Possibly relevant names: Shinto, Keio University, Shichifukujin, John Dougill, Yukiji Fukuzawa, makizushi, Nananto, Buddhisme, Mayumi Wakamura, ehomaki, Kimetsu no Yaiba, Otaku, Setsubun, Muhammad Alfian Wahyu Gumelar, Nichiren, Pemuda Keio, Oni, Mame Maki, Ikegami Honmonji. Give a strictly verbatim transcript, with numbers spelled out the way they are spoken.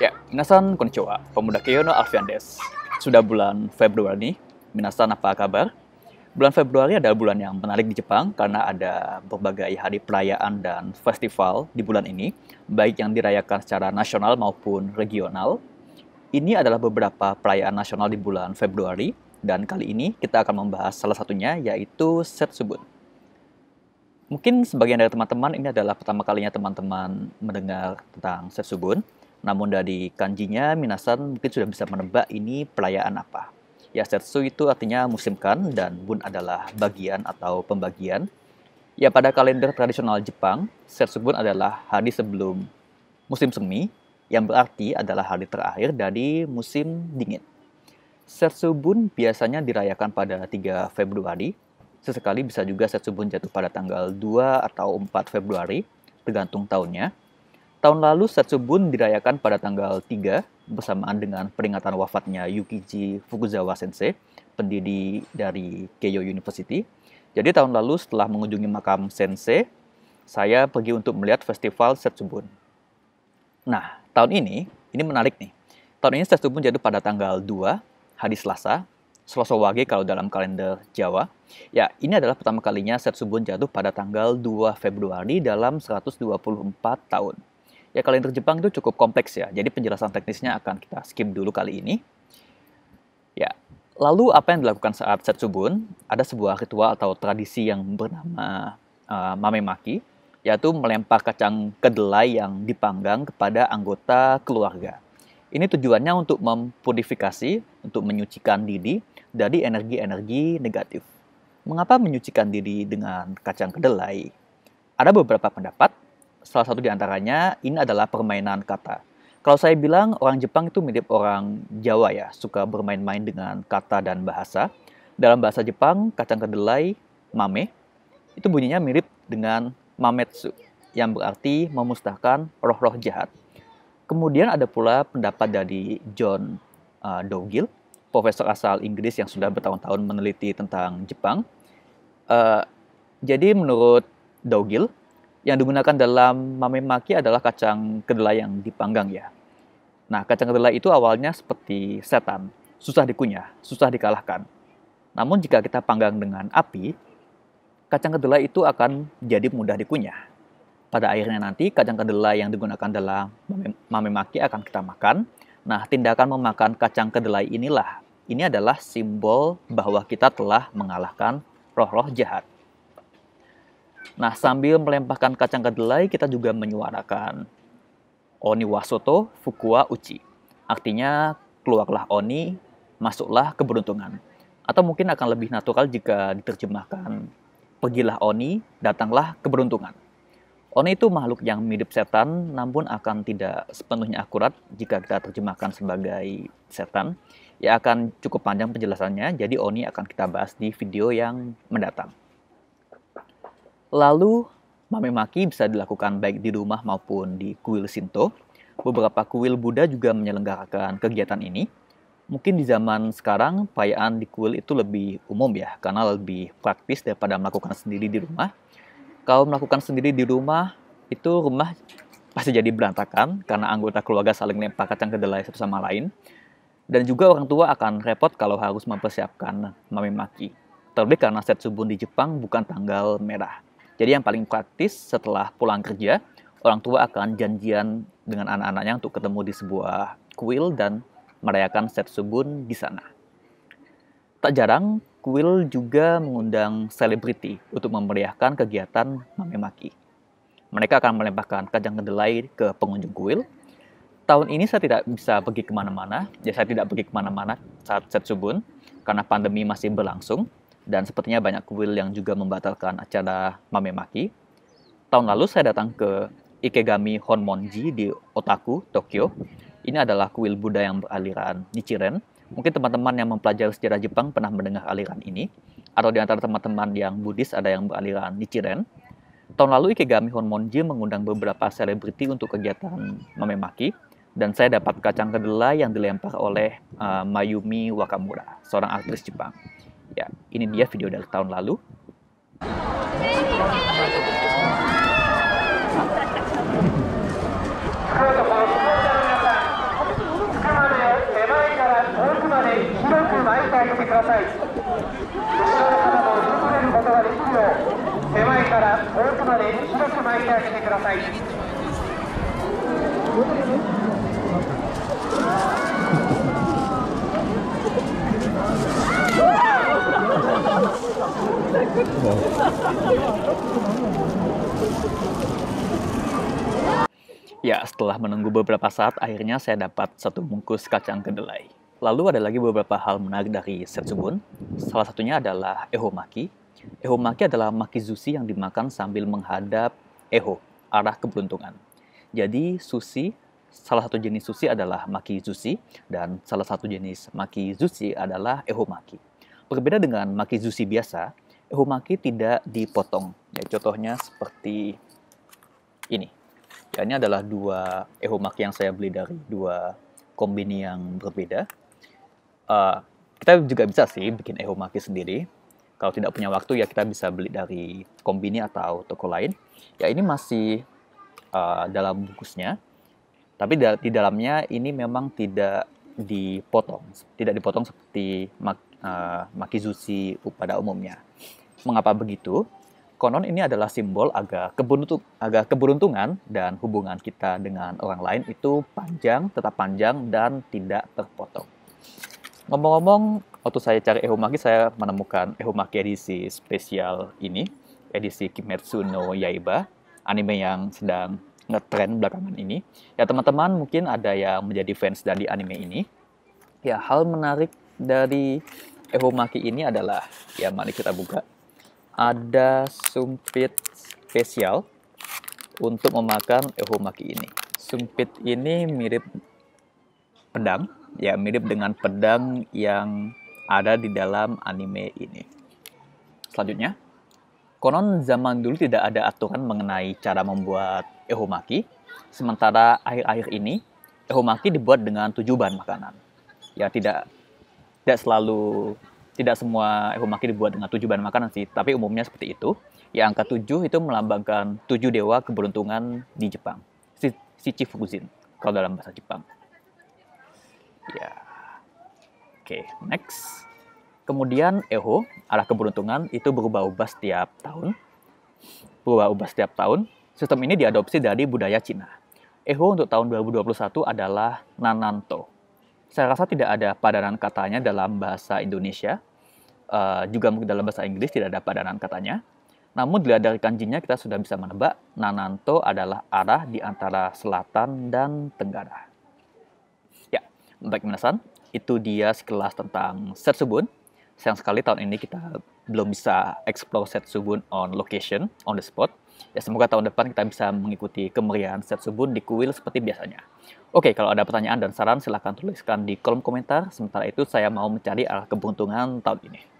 Ya, minasan konnichiwa, Pemuda Keio no Alfian des. Sudah bulan Februari nih, minasan apa kabar? Bulan Februari adalah bulan yang menarik di Jepang karena ada berbagai hari perayaan dan festival di bulan ini, baik yang dirayakan secara nasional maupun regional. Ini adalah beberapa perayaan nasional di bulan Februari, dan kali ini kita akan membahas salah satunya, yaitu Setsubun. Mungkin sebagian dari teman-teman, ini adalah pertama kalinya teman-teman mendengar tentang Setsubun. Namun dari kanjinya, minasan mungkin sudah bisa menebak ini perayaan apa. Ya, Setsu itu artinya musim kan, dan Bun adalah bagian atau pembagian. Ya, pada kalender tradisional Jepang, Setsubun adalah hari sebelum musim semi, yang berarti adalah hari terakhir dari musim dingin. Setsubun biasanya dirayakan pada tiga Februari. Sesekali bisa juga Setsubun jatuh pada tanggal dua atau empat Februari, tergantung tahunnya. Tahun lalu Setsubun dirayakan pada tanggal tiga, bersamaan dengan peringatan wafatnya Yukiji Fukuzawa Sensei, pendiri dari Keio University. Jadi tahun lalu setelah mengunjungi makam Sensei, saya pergi untuk melihat festival Setsubun. Nah, tahun ini, ini menarik nih. Tahun ini Setsubun jatuh pada tanggal dua, hari Selasa, Selasa Wage kalau dalam kalender Jawa. Ya, ini adalah pertama kalinya Setsubun jatuh pada tanggal dua Februari dalam seratus dua puluh empat tahun. Ya, kalender Jepang itu cukup kompleks ya, jadi penjelasan teknisnya akan kita skip dulu kali ini. Ya, lalu apa yang dilakukan saat Setsubun? Ada sebuah ritual atau tradisi yang bernama uh, Mame Maki, yaitu melempar kacang kedelai yang dipanggang kepada anggota keluarga. Ini tujuannya untuk mempurifikasi, untuk menyucikan diri dari energi-energi negatif. Mengapa menyucikan diri dengan kacang kedelai? Ada beberapa pendapat, salah satu diantaranya ini adalah permainan kata. Kalau saya bilang orang Jepang itu mirip orang Jawa ya, suka bermain-main dengan kata dan bahasa. Dalam bahasa Jepang, kacang kedelai, mame, itu bunyinya mirip dengan mametsu, yang berarti memusnahkan roh-roh jahat. Kemudian ada pula pendapat dari John uh, Dougill, profesor asal Inggris yang sudah bertahun-tahun meneliti tentang Jepang. Uh, jadi menurut Dougill, yang digunakan dalam Mame Maki adalah kacang kedelai yang dipanggang ya. Nah, kacang kedelai itu awalnya seperti setan, susah dikunyah, susah dikalahkan. Namun jika kita panggang dengan api, kacang kedelai itu akan jadi mudah dikunyah. Pada akhirnya nanti kacang kedelai yang digunakan dalam Mame Maki akan kita makan. Nah, tindakan memakan kacang kedelai inilah, ini adalah simbol bahwa kita telah mengalahkan roh-roh jahat. Nah, sambil melemparkan kacang kedelai, kita juga menyuarakan Oni wasoto fukua uchi. Artinya, keluarlah Oni, masuklah keberuntungan. Atau mungkin akan lebih natural jika diterjemahkan pergilah Oni, datanglah keberuntungan. Oni itu makhluk yang mirip setan, namun akan tidak sepenuhnya akurat jika kita terjemahkan sebagai setan. Ya, akan cukup panjang penjelasannya, jadi Oni akan kita bahas di video yang mendatang. Lalu, Mame Maki bisa dilakukan baik di rumah maupun di kuil Shinto. Beberapa kuil Buddha juga menyelenggarakan kegiatan ini. Mungkin di zaman sekarang, perayaan di kuil itu lebih umum ya, karena lebih praktis daripada melakukan sendiri di rumah. Kalau melakukan sendiri di rumah, itu rumah pasti jadi berantakan, karena anggota keluarga saling lempar kacang kedelai satu sama lain. Dan juga orang tua akan repot kalau harus mempersiapkan Mame Maki. Terlebih karena Setsubun di Jepang bukan tanggal merah. Jadi yang paling praktis setelah pulang kerja, orang tua akan janjian dengan anak-anaknya untuk ketemu di sebuah kuil dan merayakan Setsubun di sana. Tak jarang, kuil juga mengundang selebriti untuk memeriahkan kegiatan Mame Maki. Mereka akan melemparkan kacang kedelai ke pengunjung kuil. Tahun ini saya tidak bisa pergi kemana-mana, ya saya tidak pergi kemana-mana saat Setsubun, karena pandemi masih berlangsung, dan sepertinya banyak kuil yang juga membatalkan acara Mame Maki. Tahun lalu saya datang ke Ikegami Honmonji di Otaku, Tokyo. Ini adalah kuil Buddha yang beraliran Nichiren. Mungkin teman-teman yang mempelajari sejarah Jepang pernah mendengar aliran ini. Atau di antara teman-teman yang Buddhis ada yang beraliran Nichiren. Tahun lalu Ikegami Honmonji mengundang beberapa selebriti untuk kegiatan Mame Maki. Dan saya dapat kacang kedelai yang dilempar oleh uh, Mayumi Wakamura, seorang aktris Jepang. Ya, ini dia video dari tahun lalu. Ya, setelah menunggu beberapa saat, akhirnya saya dapat satu bungkus kacang kedelai. Lalu ada lagi beberapa hal menarik dari Setsubun. Salah satunya adalah ehomaki. Ehomaki adalah makizushi yang dimakan sambil menghadap eho, arah keberuntungan. Jadi sushi, salah satu jenis sushi adalah makizushi, dan salah satu jenis makizushi adalah ehomaki. Berbeda dengan makizushi biasa, ehomaki tidak dipotong. Ya, contohnya seperti ini. Ya, ini adalah dua ehomaki yang saya beli dari dua kombini yang berbeda. Uh, kita juga bisa sih bikin ehomaki sendiri. Kalau tidak punya waktu, ya kita bisa beli dari kombini atau toko lain. Ya, ini masih uh, dalam bungkusnya, tapi da di dalamnya ini memang tidak dipotong. Tidak dipotong seperti mak uh, makizushi pada umumnya. Mengapa begitu? Konon ini adalah simbol agar keberuntung, agar keberuntungan dan hubungan kita dengan orang lain itu panjang, tetap panjang, dan tidak terpotong. Ngomong-ngomong, waktu saya cari ehomaki, saya menemukan ehomaki edisi spesial ini, edisi Kimetsu no Yaiba, anime yang sedang ngetrend belakangan ini. Ya, teman-teman mungkin ada yang menjadi fans dari anime ini. Ya, hal menarik dari ehomaki ini adalah, ya mari kita buka, ada sumpit spesial untuk memakan ehomaki ini. Sumpit ini mirip pedang, ya mirip dengan pedang yang ada di dalam anime ini. Selanjutnya, konon zaman dulu tidak ada aturan mengenai cara membuat ehomaki. Sementara akhir-akhir ini, ehomaki dibuat dengan tujuh bahan makanan. Ya tidak, tidak selalu, tidak semua ehomaki dibuat dengan tujuh bahan makanan sih, tapi umumnya seperti itu. Ya angka tujuh itu melambangkan tujuh dewa keberuntungan di Jepang. Shichifukujin, kalau dalam bahasa Jepang. Ya, oke, okay, next. Kemudian eho, arah keberuntungan, itu berubah-ubah setiap tahun. Berubah-ubah setiap tahun. Sistem ini diadopsi dari budaya Cina. Eho untuk tahun dua ribu dua puluh satu adalah Nananto. Saya rasa tidak ada padanan katanya dalam bahasa Indonesia. Uh, juga dalam bahasa Inggris tidak ada padanan katanya. Namun dilihat dari kanjinya kita sudah bisa menebak Nananto adalah arah di antara selatan dan tenggara. Baik minasan, itu dia sekelas tentang Setsubun. Sayang sekali tahun ini kita belum bisa explore Setsubun on location, on the spot. Ya semoga tahun depan kita bisa mengikuti kemeriahan Setsubun di kuil seperti biasanya. Oke, kalau ada pertanyaan dan saran silahkan tuliskan di kolom komentar. Sementara itu saya mau mencari arah keberuntungan tahun ini.